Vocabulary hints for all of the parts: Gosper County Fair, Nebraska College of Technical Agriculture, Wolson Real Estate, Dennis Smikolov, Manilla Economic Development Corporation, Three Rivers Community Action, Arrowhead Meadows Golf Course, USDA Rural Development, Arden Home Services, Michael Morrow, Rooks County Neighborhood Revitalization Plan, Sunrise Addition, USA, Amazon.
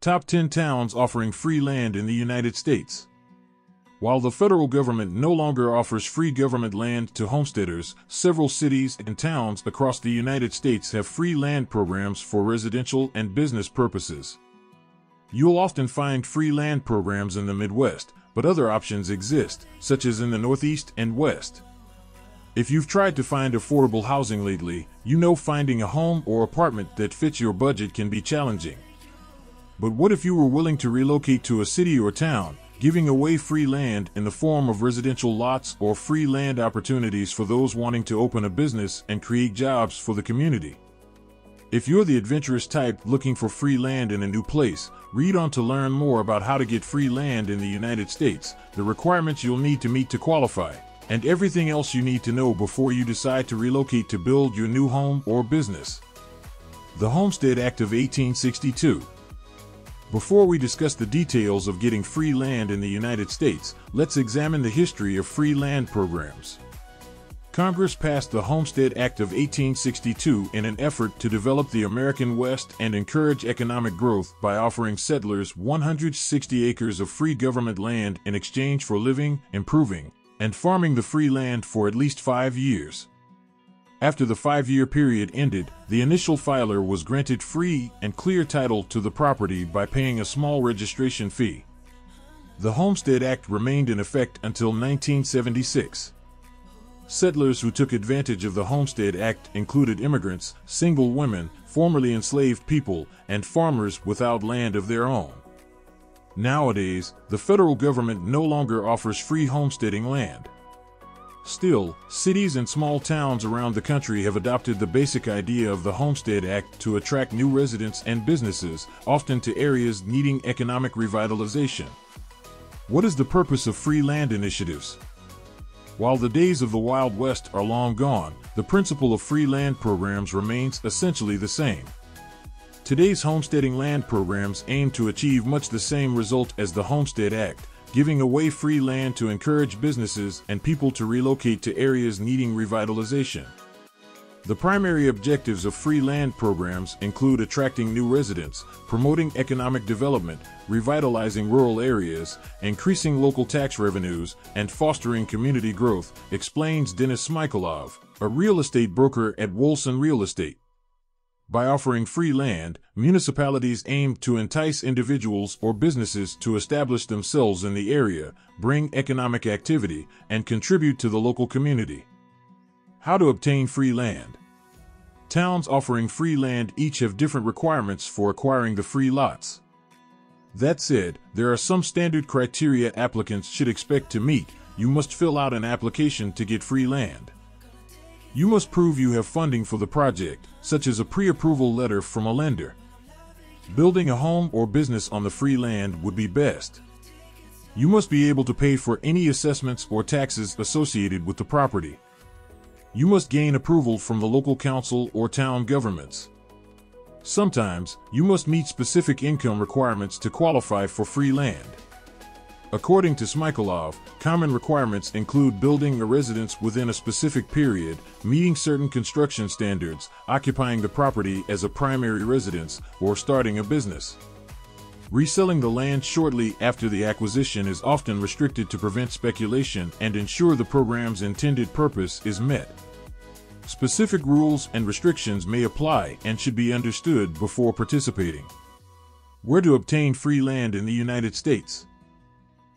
Top 10 towns offering free land in the United States. While the federal government no longer offers free government land to homesteaders, several cities and towns across the United States have free land programs for residential and business purposes. You'll often find free land programs in the Midwest, but other options exist, such as in the Northeast and West. If you've tried to find affordable housing lately, you know finding a home or apartment that fits your budget can be challenging. But what if you were willing to relocate to a city or town, giving away free land in the form of residential lots or free land opportunities for those wanting to open a business and create jobs for the community? If you're the adventurous type looking for free land in a new place, read on to learn more about how to get free land in the United States, the requirements you'll need to meet to qualify, and everything else you need to know before you decide to relocate to build your new home or business. The Homestead Act of 1862. Before we discuss the details of getting free land in the United States, let's examine the history of free land programs. Congress passed the Homestead Act of 1862 in an effort to develop the American West and encourage economic growth by offering settlers 160 acres of free government land in exchange for living, improving, and farming the free land for at least 5 years. After the 5-year period ended, the initial filer was granted free and clear title to the property by paying a small registration fee. The Homestead Act remained in effect until 1976. Settlers who took advantage of the Homestead Act included immigrants, single women, formerly enslaved people, and farmers without land of their own. Nowadays, the federal government no longer offers free homesteading land. Still, cities and small towns around the country have adopted the basic idea of the Homestead Act to attract new residents and businesses, often to areas needing economic revitalization. What is the purpose of free land initiatives? While the days of the Wild West are long gone, the principle of free land programs remains essentially the same. Today's homesteading land programs aim to achieve much the same result as the Homestead Act, giving away free land to encourage businesses and people to relocate to areas needing revitalization. The primary objectives of free land programs include attracting new residents, promoting economic development, revitalizing rural areas, increasing local tax revenues, and fostering community growth, explains Dennis Smikolov, a real estate broker at Wolson Real Estate. By offering free land, municipalities aim to entice individuals or businesses to establish themselves in the area, bring economic activity, and contribute to the local community. How to obtain free land? Towns offering free land each have different requirements for acquiring the free lots. That said, there are some standard criteria applicants should expect to meet. You must fill out an application to get free land. You must prove you have funding for the project, such as a pre-approval letter from a lender. Building a home or business on the free land would be best. You must be able to pay for any assessments or taxes associated with the property. You must gain approval from the local council or town governments. Sometimes, you must meet specific income requirements to qualify for free land. According to Smikolov, common requirements include building a residence within a specific period, meeting certain construction standards, occupying the property as a primary residence, or starting a business. Reselling the land shortly after the acquisition is often restricted to prevent speculation and ensure the program's intended purpose is met. Specific rules and restrictions may apply and should be understood before participating. Where to obtain free land in the United States?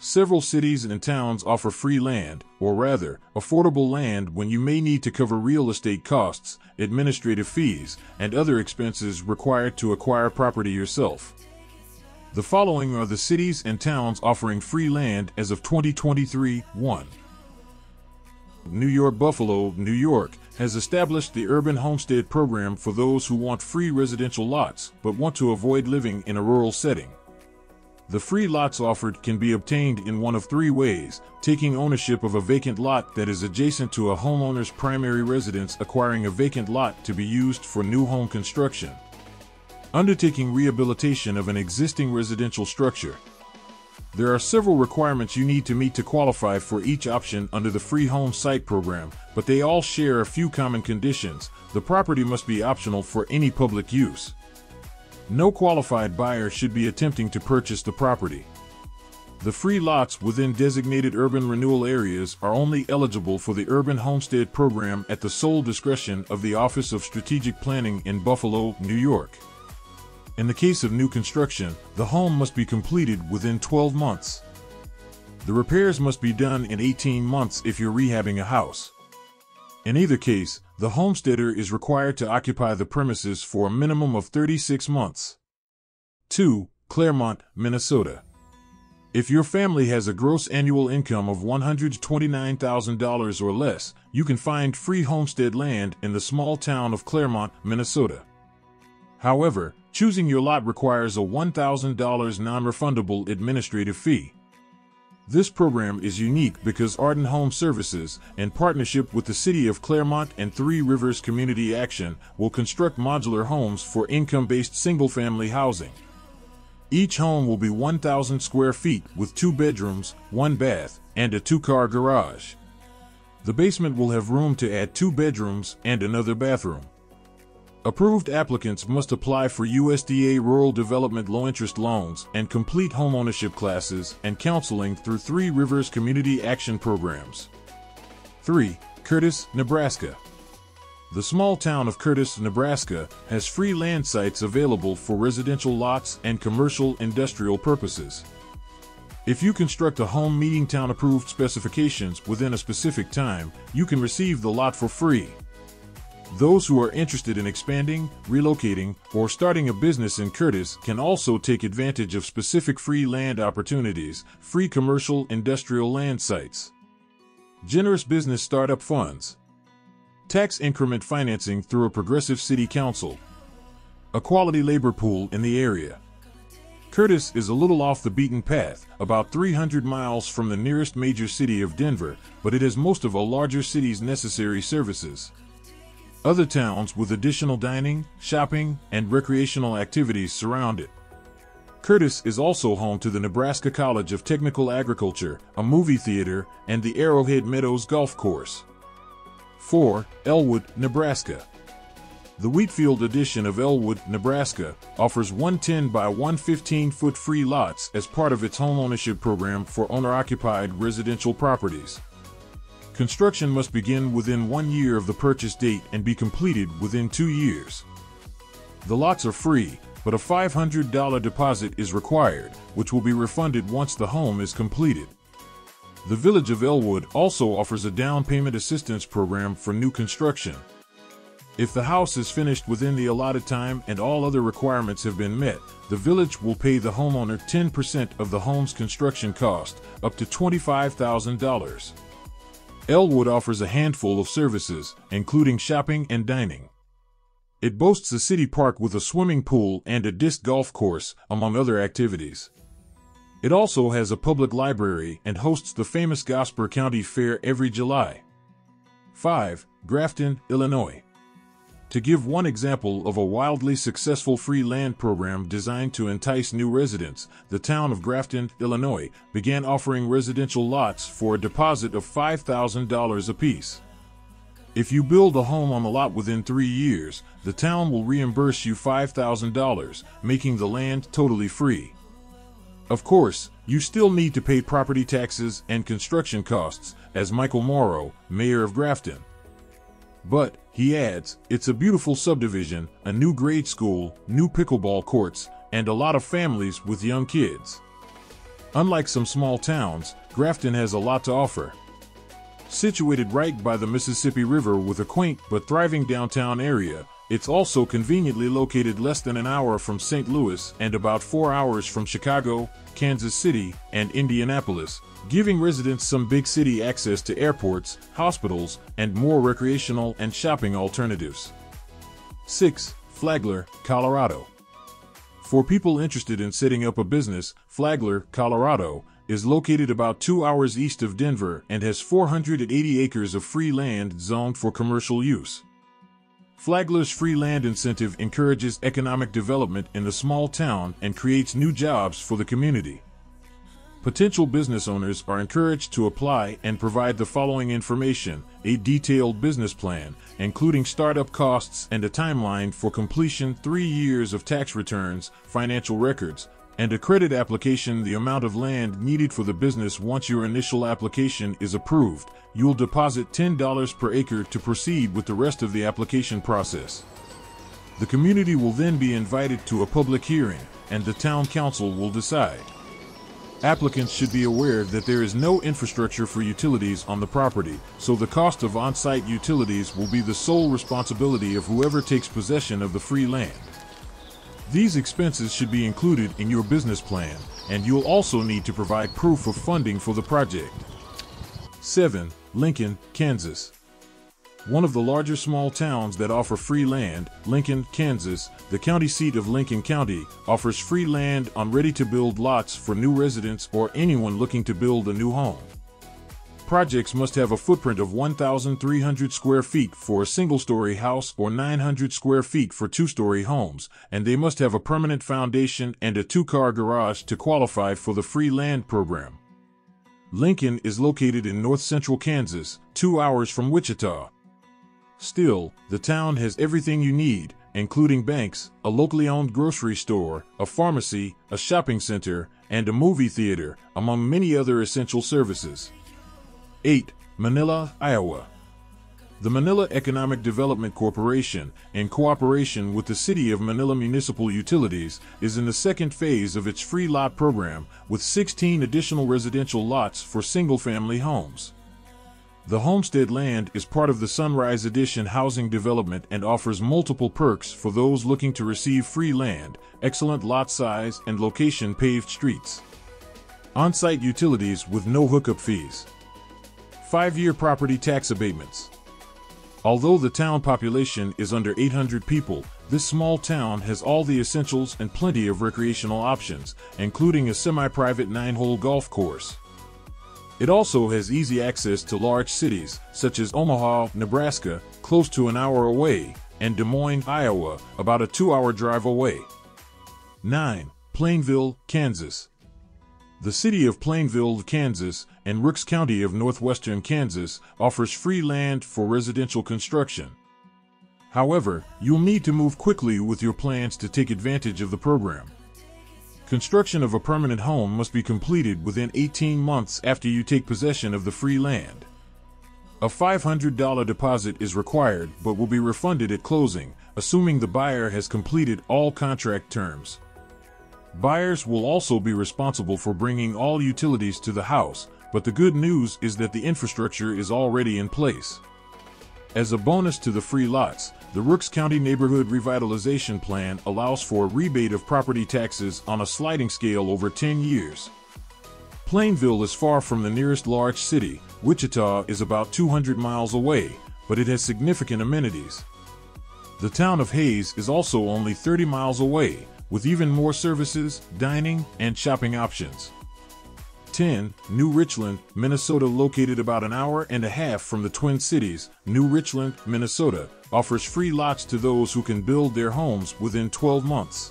Several cities and towns offer free land, or rather, affordable land when you may need to cover real estate costs, administrative fees, and other expenses required to acquire property yourself. The following are the cities and towns offering free land as of 2023. 1. New York. Buffalo, New York, has established the Urban Homestead Program for those who want free residential lots but want to avoid living in a rural setting. The free lots offered can be obtained in one of 3 ways: taking ownership of a vacant lot that is adjacent to a homeowner's primary residence, acquiring a vacant lot to be used for new home construction, undertaking rehabilitation of an existing residential structure. There are several requirements you need to meet to qualify for each option under the Free Home Site Program, but they all share a few common conditions. The property must be optional for any public use. No qualified buyer should be attempting to purchase the property. The free lots within designated urban renewal areas are only eligible for the Urban Homestead Program at the sole discretion of the Office of Strategic Planning in Buffalo, New York. In the case of new construction, the home must be completed within 12 months. The repairs must be done in 18 months if you're rehabbing a house. In either case, the homesteader is required to occupy the premises for a minimum of 36 months. 2. Claremont, Minnesota. If your family has a gross annual income of $129,000 or less, you can find free homestead land in the small town of Claremont, Minnesota. However, choosing your lot requires a $1,000 non-refundable administrative fee. This program is unique because Arden Home Services, in partnership with the City of Claremont and Three Rivers Community Action, will construct modular homes for income-based single-family housing. Each home will be 1,000 square feet with 2 bedrooms, 1 bath, and a 2-car garage. The basement will have room to add 2 bedrooms and another bathroom. Approved applicants must apply for USDA Rural Development low-interest loans and complete homeownership classes and counseling through Three Rivers Community Action programs. 3. Curtis, Nebraska. The small town of Curtis, Nebraska, has free land sites available for residential lots and commercial industrial purposes. If you construct a home meeting town-approved specifications within a specific time, you can receive the lot for free. Those who are interested in expanding, relocating, or starting a business in Curtis can also take advantage of specific free land opportunities, free commercial industrial land sites, generous business startup funds, tax increment financing through a progressive city council, a quality labor pool in the area. Curtis is a little off the beaten path, about 300 miles from the nearest major city of Denver, but it has most of a larger city's necessary services. Other towns with additional dining, shopping, and recreational activities surround it. Curtis is also home to the Nebraska College of Technical Agriculture, a movie theater, and the Arrowhead Meadows Golf Course. 4. Elwood, Nebraska. The Wheatfield edition of Elwood, Nebraska, offers 110 by 115-foot free lots as part of its homeownership program for owner-occupied residential properties. Construction must begin within 1 year of the purchase date and be completed within 2 years. The lots are free, but a $500 deposit is required, which will be refunded once the home is completed. The Village of Elwood also offers a down payment assistance program for new construction. If the house is finished within the allotted time and all other requirements have been met, the village will pay the homeowner 10% of the home's construction cost, up to $25,000. Elwood offers a handful of services, including shopping and dining. It boasts a city park with a swimming pool and a disc golf course, among other activities. It also has a public library and hosts the famous Gosper County Fair every July. 5. Grafton, Illinois. To give one example of a wildly successful free land program designed to entice new residents, the town of Grafton, Illinois, began offering residential lots for a deposit of $5,000 apiece. If you build a home on the lot within 3 years, the town will reimburse you $5,000, making the land totally free. Of course, you still need to pay property taxes and construction costs, as Michael Morrow, mayor of Grafton. But, he adds, it's a beautiful subdivision, a new grade school, new pickleball courts, and a lot of families with young kids. Unlike some small towns, Grafton has a lot to offer. Situated right by the Mississippi River with a quaint but thriving downtown area, it's also conveniently located less than an hour from St. Louis and about 4 hours from Chicago, Kansas City, and Indianapolis, giving residents some big city access to airports, hospitals, and more recreational and shopping alternatives. 6. Flagler, Colorado. For people interested in setting up a business, Flagler, Colorado, is located about 2 hours east of Denver and has 480 acres of free land zoned for commercial use. Flagler's free land incentive encourages economic development in the small town and creates new jobs for the community. Potential business owners are encouraged to apply and provide the following information: a detailed business plan, including startup costs and a timeline for completion, 3 years of tax returns, financial records, and a credit application. The amount of land needed for the business. Once your initial application is approved, you'll deposit $10 per acre to proceed with the rest of the application process. The community will then be invited to a public hearing, and the town council will decide. Applicants should be aware that there is no infrastructure for utilities on the property, so the cost of on-site utilities will be the sole responsibility of whoever takes possession of the free land. These expenses should be included in your business plan, and you'll also need to provide proof of funding for the project. 7. Lincoln, Kansas. One of the larger small towns that offer free land, Lincoln, Kansas, the county seat of Lincoln County, offers free land on ready-to-build lots for new residents or anyone looking to build a new home. Projects must have a footprint of 1,300 square feet for a single-story house or 900 square feet for two-story homes, and they must have a permanent foundation and a two-car garage to qualify for the free land program. Lincoln is located in north-central Kansas, 2 hours from Wichita. Still, the town has everything you need, including banks, a locally owned grocery store, a pharmacy, a shopping center, and a movie theater, among many other essential services. 8. Manilla, Iowa. The Manilla Economic Development Corporation, in cooperation with the City of Manila Municipal Utilities, is in the second phase of its free lot program, with 16 additional residential lots for single-family homes. The homestead land is part of the Sunrise Addition housing development and offers multiple perks for those looking to receive free land: excellent lot size and location, paved streets, on-site utilities with no hookup fees, 5-year property tax abatements. Although the town population is under 800 people, this small town has all the essentials and plenty of recreational options, including a semi-private 9-hole golf course. It also has easy access to large cities, such as Omaha, Nebraska, close to an hour away, and Des Moines, Iowa, about a 2-hour drive away. 9. Plainville, Kansas. The city of Plainville, Kansas, and Rooks County of northwestern Kansas offers free land for residential construction. However, you'll need to move quickly with your plans to take advantage of the program. Construction of a permanent home must be completed within 18 months after you take possession of the free land. A $500 deposit is required but will be refunded at closing, assuming the buyer has completed all contract terms. Buyers will also be responsible for bringing all utilities to the house, but the good news is that the infrastructure is already in place. As a bonus to the free lots, the Rooks County Neighborhood Revitalization Plan allows for a rebate of property taxes on a sliding scale over 10 years. Plainville is far from the nearest large city. Wichita is about 200 miles away, but it has significant amenities. The town of Hayes is also only 30 miles away, with even more services, dining, and shopping options. 10. New Richland, Minnesota. Located about 1.5 hours from the Twin Cities, New Richland, Minnesota, offers free lots to those who can build their homes within 12 months.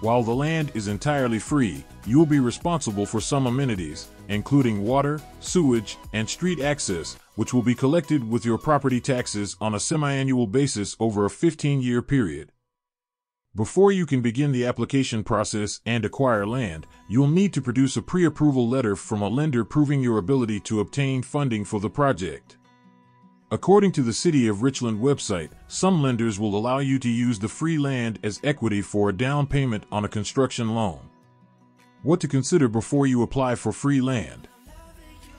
While the land is entirely free, you'll be responsible for some amenities, including water, sewage, and street access, which will be collected with your property taxes on a semi-annual basis over a 15-year period. Before you can begin the application process and acquire land, you'll need to produce a pre-approval letter from a lender proving your ability to obtain funding for the project. According to the City of Richland website, some lenders will allow you to use the free land as equity for a down payment on a construction loan. What to consider before you apply for free land.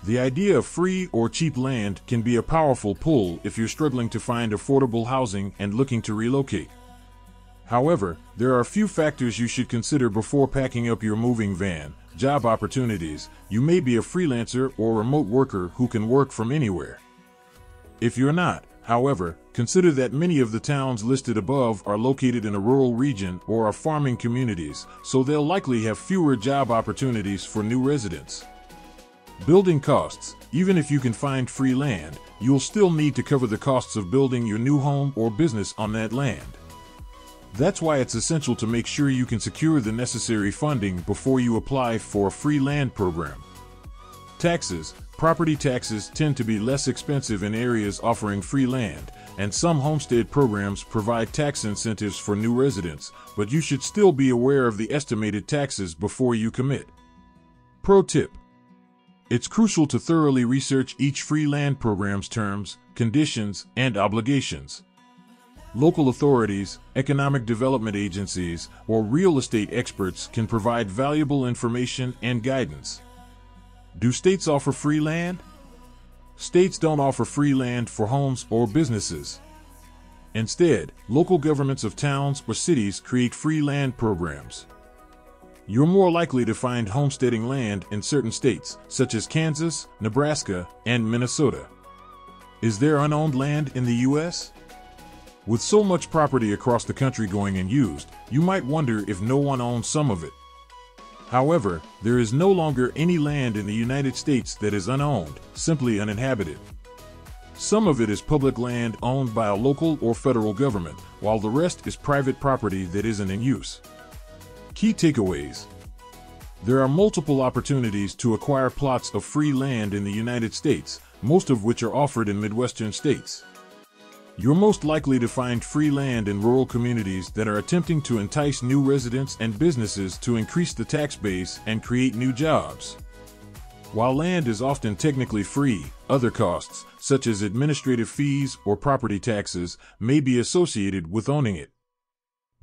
The idea of free or cheap land can be a powerful pull if you're struggling to find affordable housing and looking to relocate. However, there are a few factors you should consider before packing up your moving van: job opportunities. You may be a freelancer or remote worker who can work from anywhere. If you're not, however, consider that many of the towns listed above are located in a rural region or are farming communities, so they'll likely have fewer job opportunities for new residents. Building costs. Even if you can find free land, you'll still need to cover the costs of building your new home or business on that land. That's why it's essential to make sure you can secure the necessary funding before you apply for a free land program. Taxes. Property taxes tend to be less expensive in areas offering free land, and some homestead programs provide tax incentives for new residents, but you should still be aware of the estimated taxes before you commit. Pro tip. It's crucial to thoroughly research each free land program's terms, conditions, and obligations. Local authorities, economic development agencies, or real estate experts can provide valuable information and guidance. Do states offer free land? States don't offer free land for homes or businesses. Instead, local governments of towns or cities create free land programs. You're more likely to find homesteading land in certain states, such as Kansas, Nebraska, and Minnesota. Is there unowned land in the U.S.? With so much property across the country going unused, you might wonder if no one owns some of it. However, there is no longer any land in the United States that is unowned, simply uninhabited. Some of it is public land owned by a local or federal government, while the rest is private property that isn't in use. Key takeaways. There are multiple opportunities to acquire plots of free land in the United States, most of which are offered in Midwestern states. You're most likely to find free land in rural communities that are attempting to entice new residents and businesses to increase the tax base and create new jobs. While land is often technically free, other costs, such as administrative fees or property taxes, may be associated with owning it.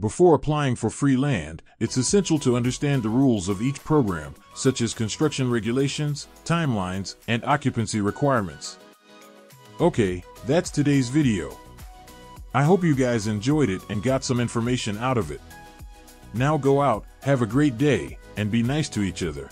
Before applying for free land, it's essential to understand the rules of each program, such as construction regulations, timelines, and occupancy requirements. Okay, that's today's video. I hope you guys enjoyed it and got some information out of it. Now go out, have a great day, and be nice to each other.